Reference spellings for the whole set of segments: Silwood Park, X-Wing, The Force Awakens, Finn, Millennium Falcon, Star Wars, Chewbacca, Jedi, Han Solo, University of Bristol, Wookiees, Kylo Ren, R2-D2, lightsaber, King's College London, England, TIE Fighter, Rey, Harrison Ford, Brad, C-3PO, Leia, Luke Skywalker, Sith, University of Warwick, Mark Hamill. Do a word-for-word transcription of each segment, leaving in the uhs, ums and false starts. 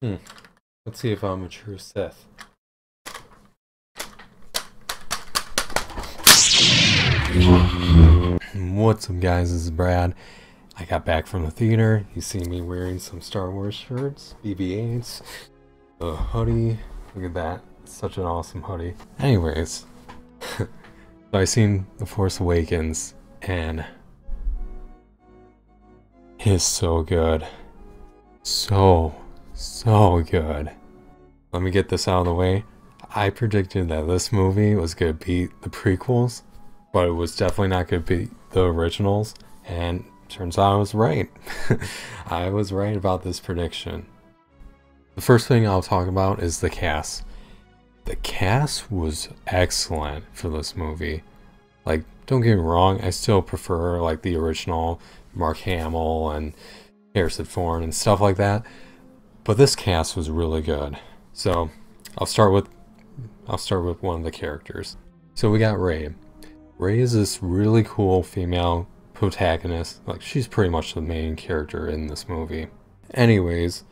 Hmm. Let's see if I'm a true Sith. What's up, guys? This is Brad. I got back from the theater. You see me wearing some Star Wars shirts, B B eights, a hoodie. Look at that. It's such an awesome hoodie. Anyways, so I seen The Force Awakens, and it's so good. So, so good. Let me get this out of the way. I predicted that this movie was going to beat the prequels, but it was definitely not going to beat the originals, and turns out I was right. I was right about this prediction. The first thing I'll talk about is the cast. The cast was excellent for this movie. Like, don't get me wrong, I still prefer like the original Mark Hamill and Harrison Ford and stuff like that, but this cast was really good. So I'll start with I'll start with one of the characters. So we got Rey. Rey is this really cool female protagonist. Like, she's pretty much the main character in this movie. Anyways,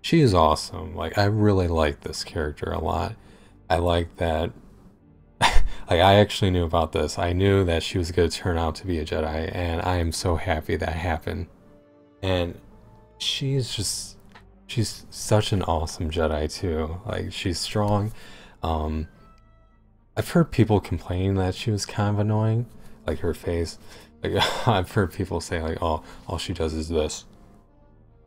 she is awesome. Like, I really like this character a lot. I like that. Like, I actually knew about this. I knew that she was going to turn out to be a Jedi, and I am so happy that happened. And she's just, she's such an awesome Jedi too. Like, she's strong. Um, I've heard people complain that she was kind of annoying, like her face. Like, I've heard people say like, oh, all she does is this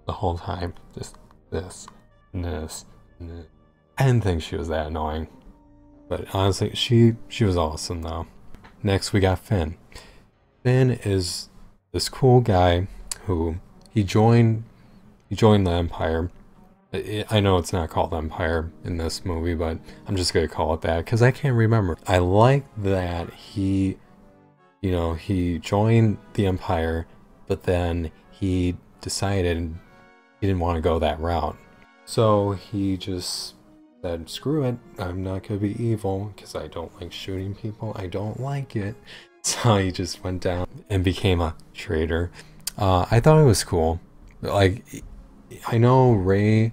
the whole time. Just this, this, this. I didn't think she was that annoying. But honestly, she, she was awesome though. Next we got Finn. Finn is this cool guy who, he joined, he joined the Empire. I know it's not called Empire in this movie, but I'm just going to call it that because I can't remember. I like that he, you know, he joined the Empire, but then he decided he didn't want to go that route. So he just said, screw it, I'm not going to be evil because I don't like shooting people. I don't like it. So he just went down and became a traitor. Uh, I thought it was cool. Like, I know Rey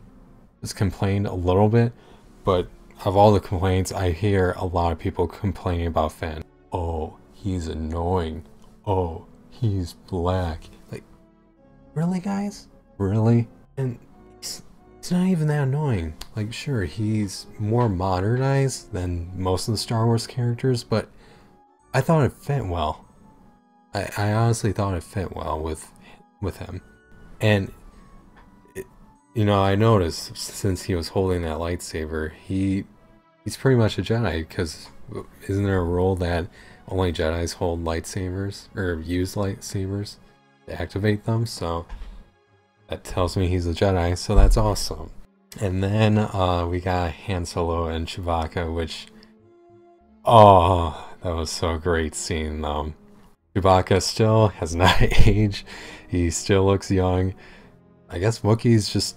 has complained a little bit, but of all the complaints, I hear a lot of people complaining about Finn. Oh, he's annoying. Oh, he's black. Like, really, guys? Really? And he's, he's not even that annoying. Like, sure, he's more modernized than most of the Star Wars characters, but I thought it fit well. I, I honestly thought it fit well with, with him. And you know, I noticed since he was holding that lightsaber, he he's pretty much a Jedi, because isn't there a rule that only Jedis hold lightsabers or use lightsabers to activate them? So that tells me he's a Jedi, so that's awesome. And then uh, we got Han Solo and Chewbacca, which, oh, that was so great seeing them. Chewbacca still has not aged. He still looks young. I guess Wookiees just,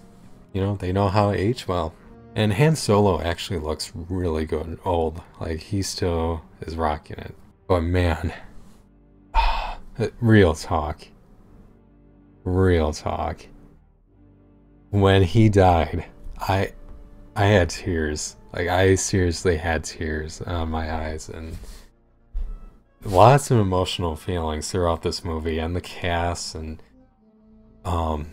you know, they know how to age well. And Han Solo actually looks really good and old. Like, he still is rocking it. But man, real talk. Real talk. When he died, I I had tears. Like, I seriously had tears on my eyes, and lots of emotional feelings throughout this movie and the cast, and um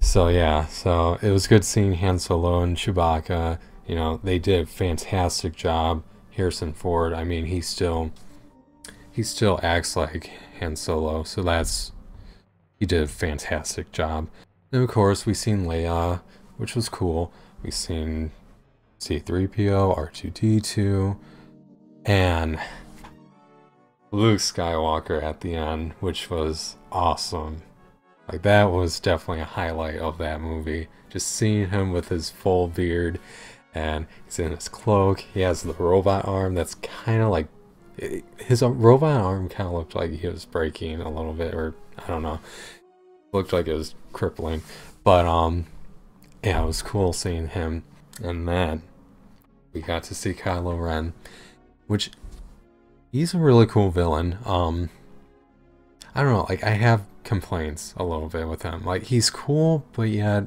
so yeah, so it was good seeing Han Solo and Chewbacca. You know, they did a fantastic job. Harrison Ford, I mean, he still he still acts like Han Solo, so that's, he did a fantastic job. And of course, we seen Leia, which was cool. We seen C three P O, R two D two, and Luke Skywalker at the end, which was awesome. Like, that was definitely a highlight of that movie. Just seeing him with his full beard, and he's in his cloak. He has the robot arm that's kind of like, his robot arm kind of looked like he was breaking a little bit, or I don't know. Looked like it was crippling. But um, yeah, it was cool seeing him. And then we got to see Kylo Ren, which, he's a really cool villain. Um, I don't know, like, I have complaints a little bit with him. Like, he's cool, but yet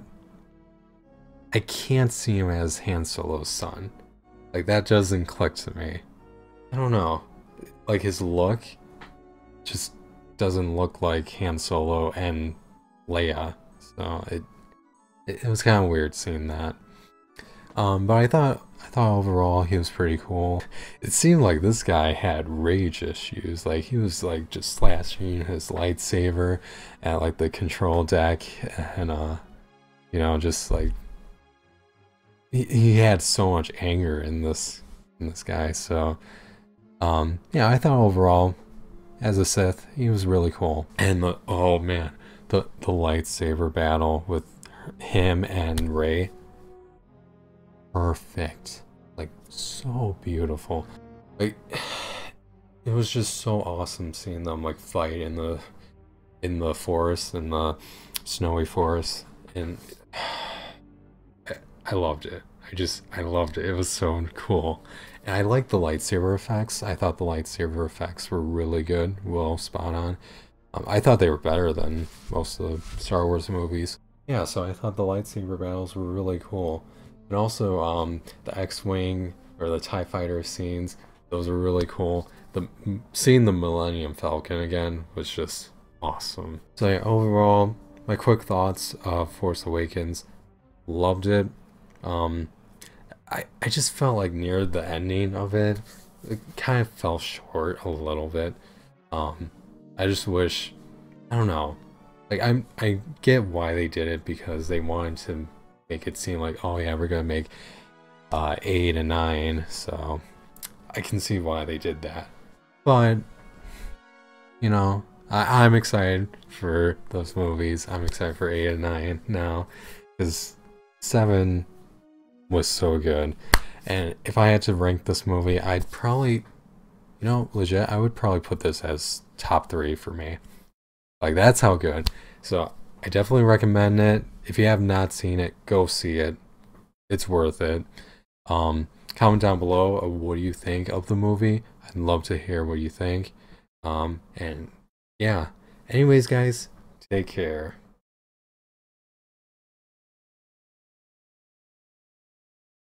I can't see him as Han Solo's son. Like, that doesn't click to me. I don't know. Like, his look just doesn't look like Han Solo and Leia. So it it, it was kind of weird seeing that. Um, but I thought I thought overall he was pretty cool. It seemed like this guy had rage issues. Like, he was like just slashing his lightsaber at like the control deck, and uh, you know, just like he he had so much anger in this in this guy. So um, yeah, I thought overall, as a Sith, he was really cool. And the oh man, the the lightsaber battle with him and Rey. Perfect. Like, so beautiful. Like, it was just so awesome seeing them like fight in the in the forest, in the snowy forest, and I loved it. I just I loved it. It was so cool. And I liked the lightsaber effects. I thought the lightsaber effects were really good, well spot on. Um, I thought they were better than most of the Star Wars movies. Yeah, so I thought the lightsaber battles were really cool. And also, um, the X-Wing or the TIE Fighter scenes, those were really cool. The Seeing the Millennium Falcon again was just awesome. So yeah, overall, my quick thoughts of Force Awakens, loved it. Um, I, I just felt like near the ending of it, it kind of fell short a little bit. Um, I just wish, I don't know, like I'm, I get why they did it, because they wanted to make it seem like, oh yeah, we're gonna make uh, eight and nine, so I can see why they did that. But you know, I I'm excited for those movies. I'm excited for eight and nine now, because seven was so good. And if I had to rank this movie, I'd probably, you know, legit, I would probably put this as top three for me. Like, that's how good. So I definitely recommend it. If you have not seen it, go see it. It's worth it. Um, comment down below of what do you think of the movie. I'd love to hear what you think. Um, and yeah. Anyways, guys, take care.